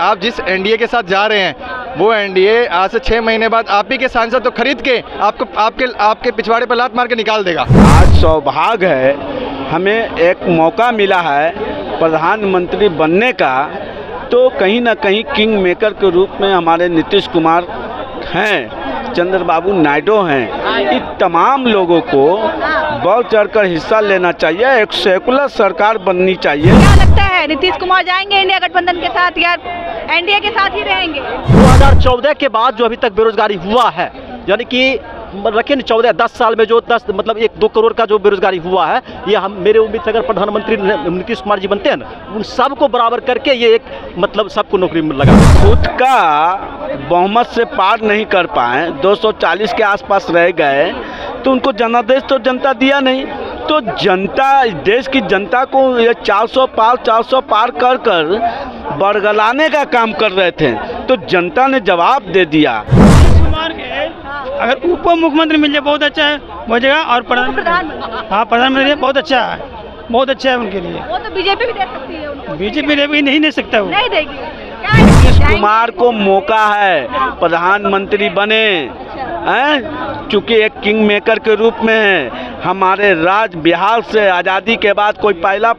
आप जिस एनडीए के साथ जा रहे हैं वो एनडीए आज से 6 महीने बाद आप ही के सांसद तो खरीद के आपको आपके पिछवाड़े पर लात मार के निकाल देगा। आज सौभाग्य है, हमें एक मौका मिला है प्रधानमंत्री बनने का, तो कहीं ना कहीं किंग मेकर के रूप में हमारे नीतीश कुमार हैं, चंद्र बाबू नायडू हैं, इन तमाम लोगों को बढ़ चढ़कर हिस्सा लेना चाहिए, एक सेकुलर सरकार बननी चाहिए। क्या लगता है नीतीश कुमार जाएंगे इंडिया गठबंधन के साथ या एनडीए के साथ ही रहेंगे? 2014 के बाद जो अभी तक बेरोजगारी हुआ है, यानी कि रखे न 14-10 साल में जो 10 मतलब 1-2 करोड़ का जो बेरोजगारी हुआ है, ये हम मेरे उम्मीद से अगर प्रधानमंत्री नीतीश कुमार जी बनते हैं ना, उन सबको बराबर करके ये एक मतलब सबको नौकरी में लगा। खुद का बहुमत से पार नहीं कर पाए, 240 के आसपास रह गए, तो उनको जनादेश तो जनता दिया नहीं, तो जनता देश की जनता को ये 400 पार कर बरगलाने का काम कर रहे थे, तो जनता ने जवाब दे दिया। अगर उप मुख्यमंत्री मिल जाए बहुत अच्छा है, हो जाएगा। और प्रधानमंत्री, हाँ प्रधानमंत्री बहुत अच्छा है, बहुत अच्छा है उनके लिए। वो तो बीजेपी भी दे सकती है उनको। बीजेपी नहीं दे सकता, वो नहीं देगी। नीतीश कुमार को मौका है प्रधानमंत्री बने हैं, चूँकि एक किंग मेकर के रूप में है। हमारे राज्य बिहार से आज़ादी के बाद कोई पहला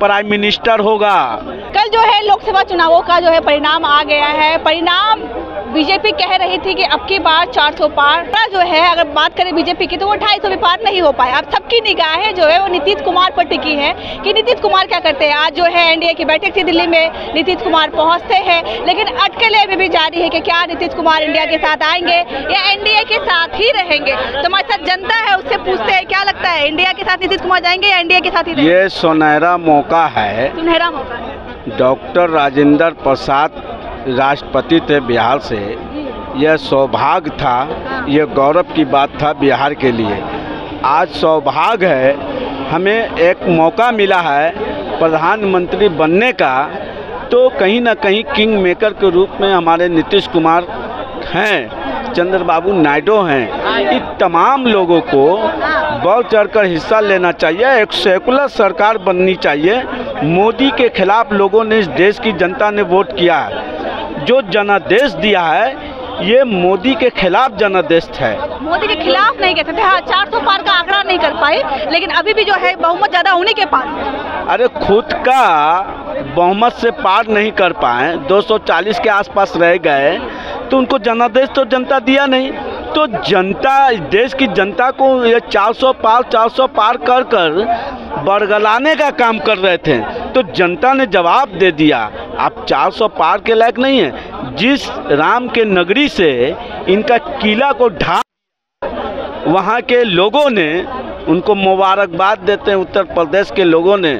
प्राइम मिनिस्टर होगा। कल जो है लोकसभा चुनावों का जो है परिणाम आ गया है, परिणाम बीजेपी कह रही थी कि अब की बार 400 पार जो है, अगर बात करें बीजेपी की तो वो 250 भी पार नहीं हो पाया। अब सबकी निगाहें जो है वो नीतीश कुमार पर टिकी है कि नीतीश कुमार क्या करते हैं। आज जो है एनडीए की बैठक थी दिल्ली में, नीतीश कुमार पहुंचते हैं, लेकिन अटकलें अभी भी जारी है कि क्या नीतीश कुमार इंडिया के साथ आएंगे या एनडीए के साथ ही रहेंगे। तो हमारे साथ जनता है, उससे पूछते हैं क्या लगता है इंडिया के साथ नीतीश कुमार जाएंगे या एनडीए के साथ ही। ये सुनहरा मौका है, सुनहरा मौका है। डॉक्टर राजेंद्र प्रसाद राष्ट्रपति थे बिहार से, यह सौभाग्य था, यह गौरव की बात था बिहार के लिए। आज सौभाग्य है, हमें एक मौका मिला है प्रधानमंत्री बनने का, तो कहीं ना कहीं किंग मेकर के रूप में हमारे नीतीश कुमार हैं, चंद्र बाबू नायडू हैं, इन तमाम लोगों को बढ़ चढ़कर हिस्सा लेना चाहिए, एक सेकुलर सरकार बननी चाहिए। मोदी के खिलाफ लोगों ने, इस देश की जनता ने वोट किया है, जो जनादेश दिया है ये मोदी के खिलाफ जनादेश है। मोदी के खिलाफ नहीं कहते थे, हाँ 400 पार का आंकड़ा नहीं कर पाए, लेकिन अभी भी जो है बहुमत ज़्यादा होने के पास। अरे खुद का बहुमत से पार नहीं कर पाए, 240 के आसपास रह गए, तो उनको जनादेश तो जनता दिया नहीं, तो जनता देश की जनता को ये 400 पार कर बरगलाने का काम कर रहे थे, तो जनता ने जवाब दे दिया। आप 400 पार के लायक नहीं है। जिस राम के नगरी से इनका किला को ढा, वहाँ के लोगों ने उनको मुबारकबाद देते हैं, उत्तर प्रदेश के लोगों ने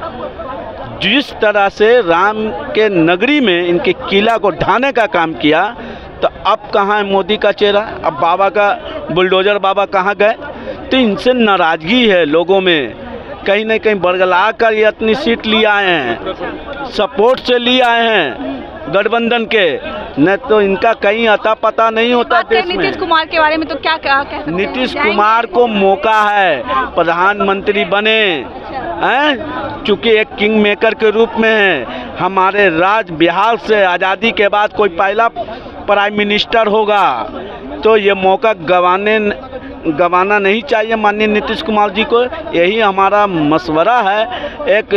जिस तरह से राम के नगरी में इनके किला को ढाने का काम किया, तो अब कहाँ है मोदी का चेहरा, अब बाबा का बुलडोजर बाबा कहाँ गए। तो इनसे नाराज़गी है लोगों में, कहीं ना कहीं बरगला कर ये अपनी सीट लिए आए हैं, सपोर्ट से लिए आए हैं गठबंधन के, न तो इनका कहीं अता पता नहीं होता देश में। नीतीश कुमार के बारे में तो क्या कहा? नीतीश कुमार को मौका है प्रधानमंत्री बने हैं, चूँकि एक किंग मेकर के रूप में है। हमारे राज्य बिहार से आज़ादी के बाद कोई पहला प्राइम मिनिस्टर होगा, तो ये मौका गंवाना नहीं चाहिए माननीय नीतीश कुमार जी को। यही हमारा मशवरा है, एक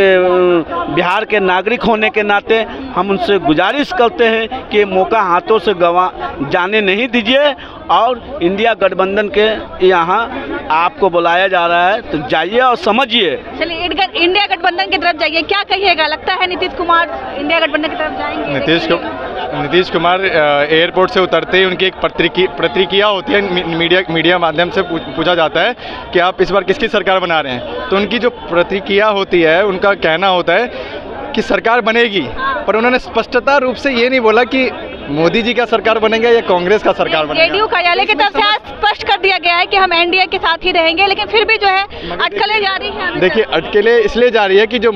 बिहार के नागरिक होने के नाते हम उनसे गुजारिश करते हैं कि मौका हाथों से गंवा जाने नहीं दीजिए, और इंडिया गठबंधन के यहाँ आपको बुलाया जा रहा है, तो जाइए और समझिए। चलिए इंडिया गठबंधन की तरफ जाइए, क्या कहिएगा, लगता है नीतीश कुमार इंडिया गठबंधन की तरफ जाएंगे? नीतीश कुमार एयरपोर्ट से उतरते ही उनकी एक प्रतिक्रिया होती है, मीडिया माध्यम से पूछा जाता है कि आप इस बार किसकी सरकार बना रहे हैं, तो उनकी जो प्रतिक्रिया होती है, उनका कहना होता है कि सरकार बनेगी, पर उन्होंने स्पष्टता रूप से ये नहीं बोला कि मोदी जी का सरकार बनेगा या कांग्रेस का सरकार बनेगा। जेडीयू कार्यालय की तरफ से आज स्पष्ट कर दिया गया है कि हम एनडीए के साथ ही रहेंगे, लेकिन फिर भी जो है अटकलें जारी हैं। देखिए अटकलें इसलिए जारी है कि जो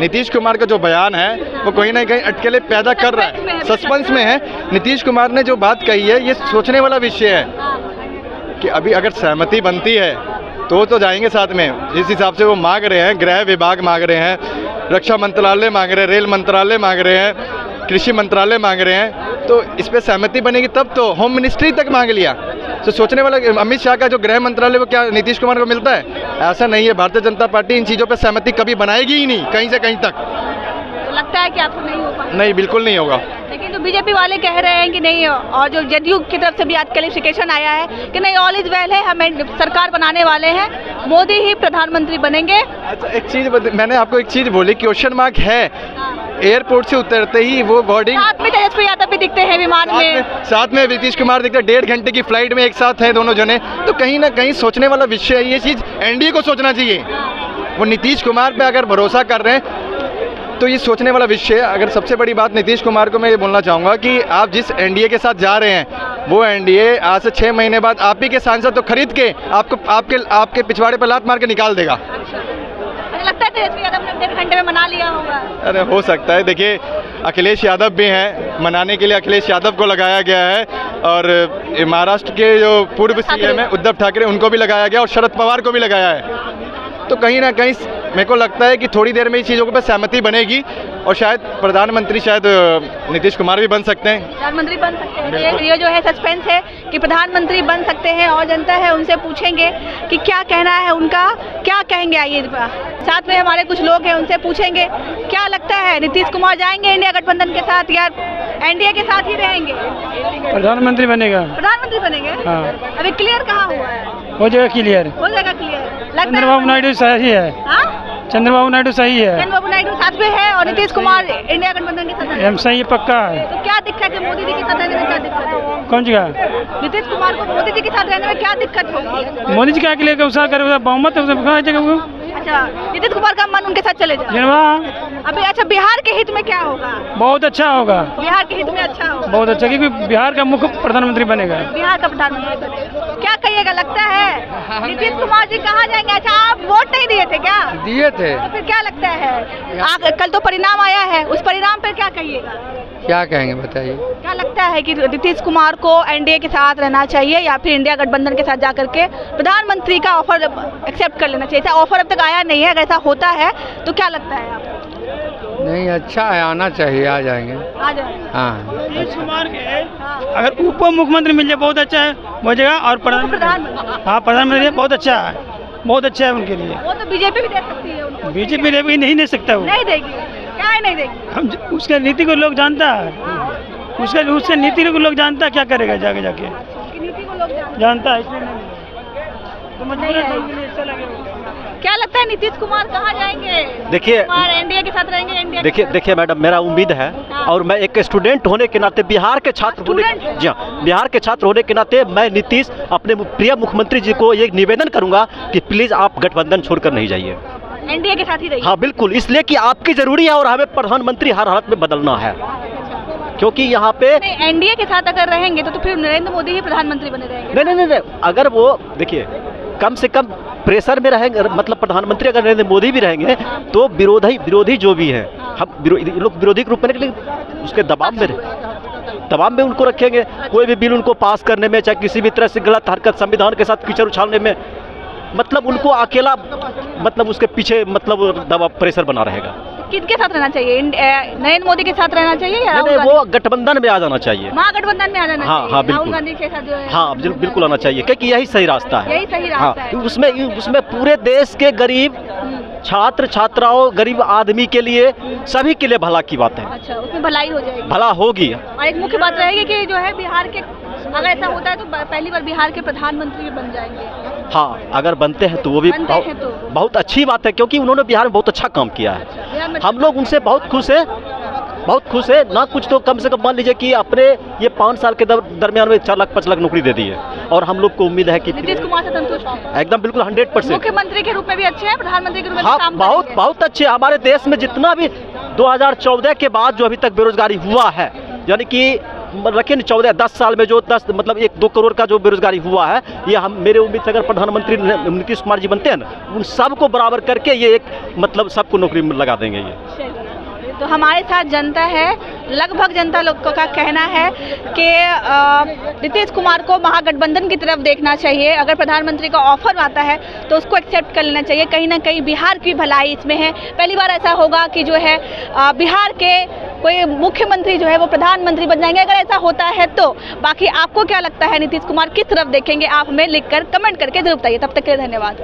नीतीश कुमार का जो बयान है वो कहीं ना कहीं अटकलें पैदा कर रहा है, सस्पेंस में है। नीतीश कुमार ने जो बात कही है ये सोचने वाला विषय है कि अभी अगर सहमति बनती है तो जाएंगे साथ में। जिस हिसाब से वो मांग रहे हैं, गृह विभाग मांग रहे हैं, रक्षा मंत्रालय मांग रहे हैं, रेल मंत्रालय मांग रहे हैं, कृषि मंत्रालय मांग रहे हैं, तो इस पर सहमति बनेगी तब तो। होम मिनिस्ट्री तक मांग लिया, तो सोचने वाला अमित शाह का जो गृह मंत्रालय वो क्या नीतीश कुमार को मिलता है? ऐसा नहीं है। भारतीय जनता पार्टी इन चीज़ों पर सहमति कभी बनाएगी ही नहीं, कहीं से कहीं तक। तो लगता है कि आपको नहीं हो पाएगा? नहीं, बिल्कुल नहीं होगा। लेकिन तो बीजेपी वाले कह रहे हैं कि नहीं, और जो जेडीयू की तरफ से भी आज क्लेरिफिकेशन आया है कि नहीं, ऑल इज वेल है, हमें सरकार बनाने वाले हैं, मोदी ही प्रधानमंत्री बनेंगे। अच्छा, एक चीज़ मैंने आपको एक चीज़ बोली, क्वेश्चन मार्क है। एयरपोर्ट से उतरते ही वो बोर्डिंग, साथ में तेजस्वी यादव भी दिखते हैं विमान में, साथ में नीतीश कुमार दिखते हैं। 1.5 घंटे की फ्लाइट में एक साथ है दोनों जने, तो कहीं ना कहीं सोचने वाला विषय है। ये चीज़ एनडीए को सोचना चाहिए। वो नीतीश कुमार पे अगर भरोसा कर रहे हैं तो ये सोचने वाला विषय है। अगर सबसे बड़ी बात नीतीश कुमार को मैं ये बोलना चाहूँगा कि आप जिस एनडीए के साथ जा रहे हैं, वो एनडीए आज से 6 महीने बाद आप ही के सांसद तो खरीद के आपको आपके पिछवाड़े पर लात मार के निकाल देगा। लगता है तेजस्वी यादव ने 1.5 घंटे में मना लिया होगा। अरे हो सकता है। देखिए, अखिलेश यादव भी हैं, मनाने के लिए अखिलेश यादव को लगाया गया है, और महाराष्ट्र के जो पूर्व सीएम है उद्धव ठाकरे, उनको भी लगाया गया, और शरद पवार को भी लगाया है। तो कहीं ना कहीं मेरे को लगता है कि थोड़ी देर में इस चीज़ों पर सहमति बनेगी, और शायद प्रधानमंत्री शायद नीतीश कुमार भी बन सकते हैं, प्रधानमंत्री बन सकते हैं। ये जो है सस्पेंस है कि प्रधानमंत्री बन सकते हैं, और जनता है उनसे पूछेंगे कि क्या कहना है उनका, क्या कहेंगे। आइए, साथ में हमारे कुछ लोग हैं, उनसे पूछेंगे क्या लगता है, नीतीश कुमार जाएंगे इंडिया गठबंधन के साथ या एनडीए के साथ ही रहेंगे? प्रधानमंत्री बनेगा, प्रधानमंत्री बनेंगे। हाँ, अभी क्लियर कहाँ हुआ है? हो जाएगा क्लियर, हो जाएगा क्लियर। चंद्र बाबू नायडू सही है, चंद्र बाबू नायडू सही है, चंद्र बाबू नायडू साथ में है, और नीतीश कुमार इंडिया गठबंधन के साथ है। सही है, पक्का है। तो क्या दिक्कत है मोदी जी के साथ रहने में? क्या दिक्कत है? कौन सी का? नीतीश कुमार को मोदी जी के साथ रहने में क्या दिक्कत होगी? मोदी जी क्या के लिए बहुमत है, कहाँ जाएगा वो? अच्छा, नीतीश कुमार का मन उनके साथ चले जाए अभी। अच्छा, बिहार के हित में क्या होगा? बहुत अच्छा होगा, बिहार के हित में अच्छा होगा, बहुत अच्छा, क्योंकि बिहार का मुख्य प्रधानमंत्री बनेगा, बिहार का प्रधानमंत्री। क्या कहिएगा, लगता है नीतीश कुमार जी कहाँ जाएंगे? अच्छा, आप वोट नहीं दिए थे क्या? दिए थे। तो फिर क्या लगता है, कल तो परिणाम आया है, उस परिणाम पर क्या कहिएगा? क्या कहेंगे बताइए। क्या लगता है कि नीतीश कुमार को एनडीए के साथ रहना चाहिए या फिर इंडिया गठबंधन के साथ जा करके प्रधानमंत्री का ऑफर एक्सेप्ट कर लेना चाहिए? ऐसा ऑफर अब तक आया नहीं है, अगर ऐसा होता है तो क्या लगता है आपको? नहीं, अच्छा है, आना चाहिए, आ जाएंगे, आ जाएंगे। हाँ, अच्छा। अगर उप मुख्यमंत्री मिल जाए बहुत अच्छा है, हो जाएगा। और प्रधानमंत्री, हाँ प्रधानमंत्री बहुत अच्छा है, बहुत अच्छा है उनके लिए। वो तो बीजेपी भी दे सकती है, बीजेपी नहीं दे सकता, वो नहीं देगी, क्या नहीं देगी। हम उसके नीति को लोग जानता है, उसके नीति को लोग जानता है, क्या करेगा जाके जाके नीति को लोग जानता है, इसलिए नहीं। क्या लगता है नीतीश कुमार कहाँ जाएंगे? देखिए, एनडीए के साथ रहेंगे। देखिए मैडम, मेरा उम्मीद है, और मैं एक स्टूडेंट होने के नाते, बिहार के छात्र होने, जी हाँ, बिहार के छात्र होने के नाते मैं नीतीश अपने प्रिय मुख्यमंत्री जी को ये निवेदन करूँगा कि प्लीज़ आप गठबंधन छोड़कर नहीं जाइए, एनडीए के साथ ही रहिए। हाँ बिल्कुल, इसलिए कि आपकी ज़रूरी है, और हमें प्रधानमंत्री हर हालत में बदलना है, क्योंकि यहाँ पे एनडीए के साथ अगर रहेंगे तो फिर नरेंद्र मोदी ही प्रधानमंत्री बने रहेंगे। नहीं नहीं, अगर वो देखिए कम से कम प्रेशर में रहेंगे, मतलब प्रधानमंत्री अगर नरेंद्र मोदी भी रहेंगे तो विरोधी जो भी हैं, हम लोग विरोधी के रूप में निकलेंगे, उसके दबाव में उनको रखेंगे। कोई भी बिल उनको पास करने में, चाहे किसी भी तरह से गलत हरकत, संविधान के साथ कीचड़ उछालने में, मतलब उनको अकेला, मतलब उसके पीछे, मतलब दबाव, प्रेशर बना रहेगा। किसके साथ रहना चाहिए? नरेंद्र मोदी के साथ रहना चाहिए या नहीं, वो गठबंधन में आ जाना चाहिए, महागठबंधन में आ जाना। हाँ हाँ, राहुल गांधी के साथ जो है, हाँ बिल्कुल आना चाहिए, क्योंकि यही सही रास्ता है, यही सही रास्ता है। उसमें पूरे देश के गरीब छात्र छात्राओं, गरीब आदमी के लिए, सभी के लिए भला की बात है। अच्छा, उसमें भलाई हो जाएगी, भला होगी। और एक मुख्य बात रहेगी कि जो है बिहार के, अगर ऐसा होता है तो पहली बार बिहार के प्रधानमंत्री भी बन जाएंगे। हाँ, अगर बनते हैं तो वो भी बहुत अच्छी बात है, क्योंकि उन्होंने बिहार में बहुत अच्छा काम किया है। हम लोग उनसे बहुत खुश हैं ना। कुछ तो कम से कम मान लीजिए कि अपने ये 5 साल के दरमियान में 4 लाख 5 लाख नौकरी दे दी है, और हम लोग को उम्मीद है कि नीतीश कुमार से संतुष्ट है एकदम, बिल्कुल 100%। मुख्यमंत्री के रूप में भी अच्छे हैं, प्रधानमंत्री के रूप में भी काम, बहुत अच्छे। हमारे देश में जितना भी 2014 के बाद जो अभी तक बेरोजगारी हुआ है, यानी कि रखे न 14-10 साल में जो 10 मतलब 1-2 करोड़ का जो बेरोजगारी हुआ है, ये हम, मेरे उम्मीद से अगर प्रधानमंत्री नीतीश कुमार जी बनते हैं ना, उन सबको बराबर करके ये एक, मतलब सबको नौकरी में लगा देंगे। ये तो हमारे साथ जनता है, लगभग जनता लोगों का कहना है कि नीतीश कुमार को महागठबंधन की तरफ देखना चाहिए। अगर प्रधानमंत्री का ऑफर आता है तो उसको एक्सेप्ट कर लेना चाहिए। कहीं ना कहीं बिहार की भलाई इसमें है। पहली बार ऐसा होगा कि जो है बिहार के कोई मुख्यमंत्री जो है वो प्रधानमंत्री बन जाएंगे अगर ऐसा होता है तो। बाकी आपको क्या लगता है नीतीश कुमार किस तरफ देखेंगे, आप हमें लिखकर कमेंट करके जरूर बताइए। तब तक के लिए धन्यवाद।